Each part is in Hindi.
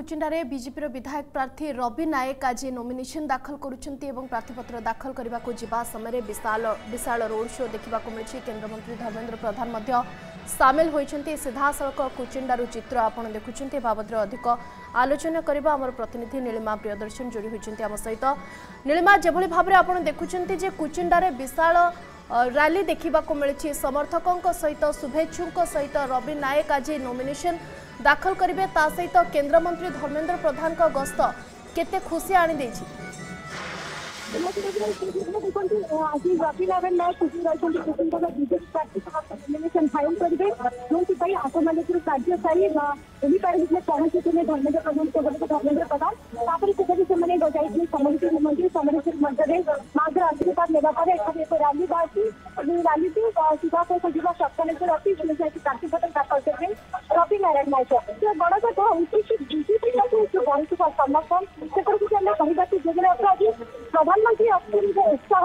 कूचिंडार बीजेपी विधायक प्रार्थी रवि नायक आज नोमिनेशन दाखल करुँचे और प्रार्थीपत्र दाखल करने को जा समय विशाल रोड शो देखा मिली। केन्द्रमंत्री धर्मेन्द्र प्रधान सामिल होती सीधासख कूचिंडार चित्र आपड़ देखुं बाबद अधिक आलोचना करने आम प्रतिनिधि नीलीमा प्रियदर्शन जोड़ी होती आम सहित। नीलीमा, जेभली भाव में आपड़ देखुं कूचिंडार विशाल रैली देखा मिली, समर्थकों सहित शुभेच्छुं सहित रवि नायक आज नोमिनेशन दाखल करेंगे, ता सहित केन्द्रमंत्री धर्मेन्द्र प्रधान का गस्त केते खुशी आनी प्रधानमंत्री उत्साह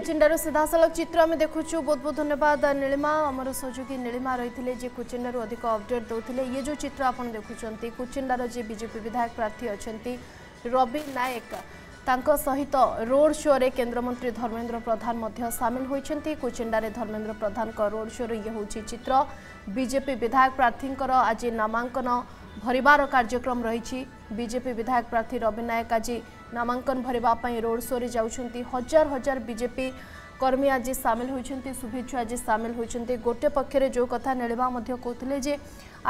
कूचिंडार सीधासलख चित्र आम देखु। बहुत बहुत धन्यवाद नीलिमा। आमर सहयोगी नीलिमा रही है कूचिंडार अधिक अपडेट दौते। ये जो चित्र आप देखुं कूचिंडार जी बीजेपी विधायक प्रार्थी अच्छा रवि नायक तांको सहित रोड शो रे केन्द्रमंत्री धर्मेन्द्र प्रधान मध्य सामिल होती। कूचिंडार धर्मेन्द्र प्रधान रोड शो रे ये हूँ चित्र। बीजेपी विधायक प्रार्थी आज नामांकन भरवार कार्यक्रम रही। बीजेपी विधायक प्रार्थी रवि नायक आज नामांकन भरवा रोड शो रे जाउछंती। हजार हजार बीजेपी कर्मी आज सामिल होती, शुभेच्छु आज सामिल होती। गोटे पक्षरे जो कथा नीलिमा कहते जे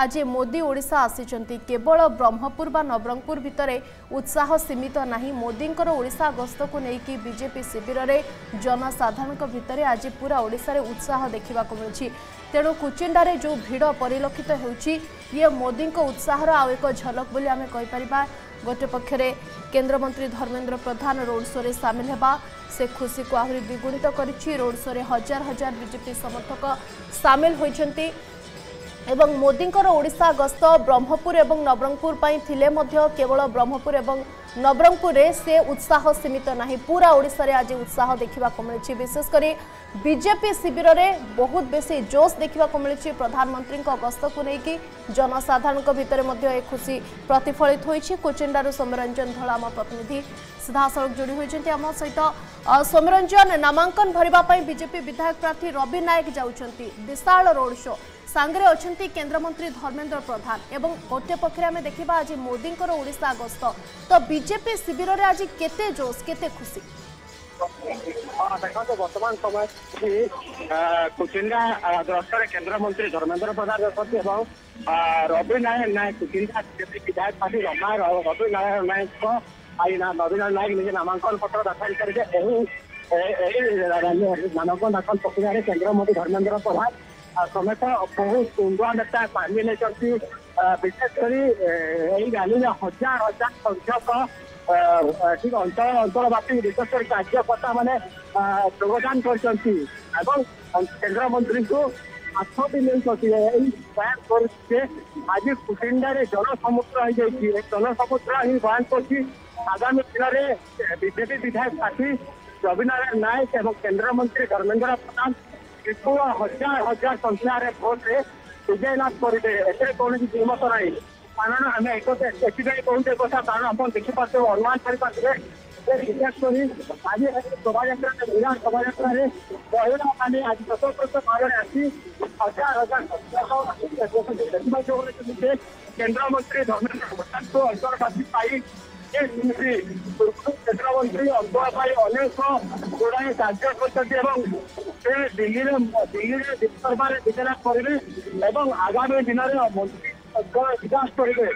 आज मोदी ओडिशा आसीचंती, केवल ब्रह्मपुर बा नवरंगपुर भितर उत्साह सीमित नहीं। मोदींकर ओडिशा गस्त को लेकिन बीजेपी शिविर रे जनसाधारण भितर आज पूरा ओडिशा रे उत्साह देखा मिली। तेणु कूचिंडार जो भीड़ परिलक्षित होउछि ये मोदी उत्साहर आउ एक झलक बोली आमे कहि परिबा। गोटे पक्षरे केन्द्रमंत्री धर्मेन्द्र प्रधान रोड शो रे सामिल हेबा से खुशी को आहरी द्विगुणित करिछि। रोड शो रे हजार हजार बीजेपी समर्थक सामिल होइछंती एवं मोदींकर ओडिशा गस्त ब्रह्मपुर एवं नवरंगपुर पाई थिले मध्य केवल ब्रह्मपुर एवं नवरंगपुर रे से उत्साह सीमित नहीं, पूरा ओडिशा रे आज उत्साह देखा मिली। विशेषकर बीजेपी शिविर में बहुत बेसी जोश देखा मिली। प्रधानमंत्री गस्त को लेकिन जनसाधारण भितर एक खुशी प्रतिफलित होती। कूचिंडार सौम्यरंजन धला आम प्रतिनिधि सीधासलख जोड़ी होती आम सहित। सौम्यरंजन, नामांकन भरवाई बीजेपी विधायक प्रार्थी रवि नायक जाऊँगी, विशाल रोड शो सांगरे अच्छे केन्द्रमंत्री धर्मेन्द्र प्रधान एवं गोटे पक्षे आम देखा आज मोदी ओडिशा गस्त, तो बीजेपी शिविर में आज केते जोश केते खुशी? देखो बर्तमान समय कूचिंडार गस्तर केन्द्रमंत्री धर्मेन्द्र प्रधान और रवि नायक कूचिंडार विधायक पार्टी रवि नायक रवि नायक निजे नामांकन पत्र दाखल करके नामांकन दाखल प्रक्रिया में केन्द्रमंत्री धर्मेन्द्र प्रधान समेत बहुत युवा नेता सामिल होती। विशेषकर यही रैली में हजार हजार संख्यक ठीक अंचल अंचलवासी विशेषकर कार्यकर्ता मैंने योगदान करमंत्री को हाथ भी नहीं बयान करते। आज कूचिंडार जनसमुद्र हो जाए, जनसमुद्र ही बयान कर आगामी दिन में बीजेपी विधायक प्रार्थी रवि नायक और केन्द्रमंत्री धर्मेन्द्र प्रधान विपुल हजार हजार संख्यार भोटे विजय लाभ करेंगे। एथे कौन दुमत नहीं, कारण आम एक कहते कथा कारण आप देखिपारे अनुमान करें। विशेषकर आज शोभा महिला शोभा महिला मैंने आज स्वतंत्र भाव में आसी हजार हजार संख्या जो है केन्द्रमंत्री धर्मेन्द्र प्रधान को अंचलवासी पाई केन्द्रमंत्री अंचलवाई अनेक गुड़ाए कार्य कर दिल्ली में विधानसभा विजय लाभ करेंगे और आगामी दिन में मंत्री विकास करेंगे। से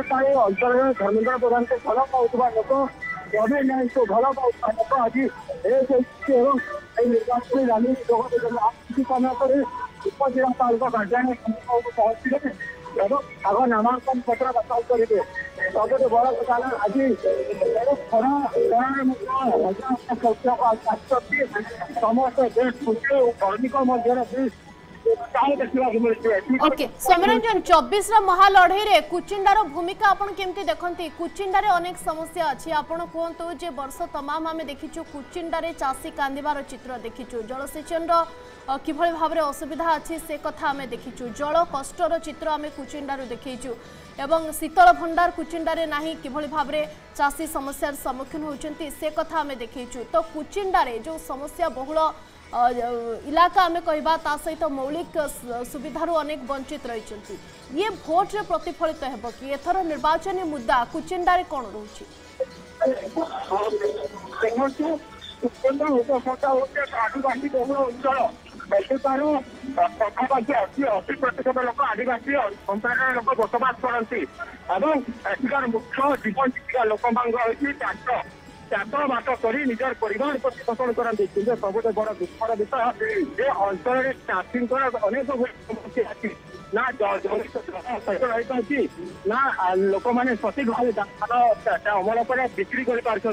अंचल में धर्मेन्द्र प्रधान को भल पाता लोक रवि नायक को भल पाता लोक आज एक निर्वाचन रैली समय पर उपजिलापाल कार्यालय पहुंचे और आग नामांकन पत्र दाखिल करेंगे। सबुठ बड़ कथा आज खरारे हजार स्वास्थ्य समस्त देश खुशी कर्मी मध्य ओके सौम्यरंजन 24 महालड़ई रे कूचिंडार भूमिका आपण केमती देखंती कूचिंडार अनेक समस्या अछि आपण कोंतो जे वर्ष तमाम आमे देखिचो कूचिंडार रे चासी कांदिबार चित्र देखिचो जलसेचन रो किभले भाव रे असुविधा अछि से कथा आमे देखिचो जल कष्ट रो चित्र आमे कूचिंडार देखिचो एवं शीतल भंडार कूचिंडार रे नाही किभले भाव रे चासी समस्या सम्मुखीन होचंती से कथा आमे देखिचो तो कूचिंडार रे जो समस्या बहुल इलाका आम कहवा ता सहित तो मौलिक सुविधारू अनेक वंचित रही ये भोट रे प्रतिफलित हो कि एथर निर्वाचन मुद्दा कूचिंडार कौन रोचे आदिवासी बहु अंचल पाखापाखि 80% लोक आदिवासी संप्रदायर लोक बसवास करती मुख्य जीवन जीविका लोकमांग चार बात करी निजर परिवार प्रतिपोषण करती कि सबुठे बड़ दुखर विषय ये अंचल चाषी अनेक समस्या अच्छी ना जलसहित अच्छी ना लोक मैंने सठिक भाव धान अमल पर बिक्री करशार 25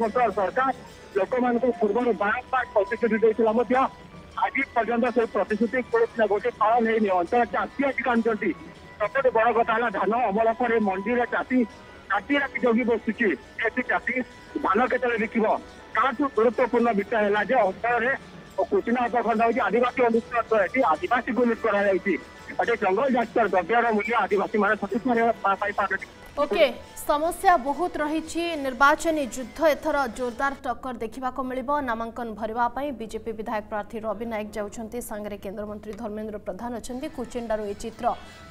वर्ष सरकार लोक मान पूर्व बारंबार प्रतिश्रुति आज पर्यटन से प्रतिश्रुति गोटे पालन होनी अंचल चाषी आज कांदी सबुठ बड़ कथा धान अमल पर मंडी चाषी चाषी राजगी बसुची चाषी धान केतले बिकब ताठू गुरुत्वपूर्ण विषय है जो अंचल कूचिंडार उपखंड होगी आदिवासी अनुसूची आदिवासी को लुट कर जंगल जातर द्रव्यर मूल्य आदिवासी मैंने सठिक ओके समस्या बहुत रही निर्वाचनी युद्ध एथर जोरदार टक्कर देखा मिल नामांकन भरवा बीजेपी विधायक प्रार्थी रवि नायक जाऊँच सांगे केन्द्रमंत्री धर्मेन्द्र प्रधान अच्छा कूचिंडार ये चित्र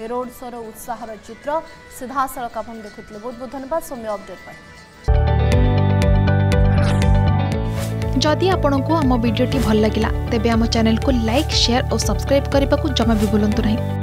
रोड शोर उत्साह चित्र सीधा सड़क आप देखुते बहुत बहुत धन्यवाद सौम्य अपडेट जदि आपण को आम भिडी भल लगा तेब चैनल को लाइक शेयर और सब्सक्राइब करने को जमा भी भूलु ना।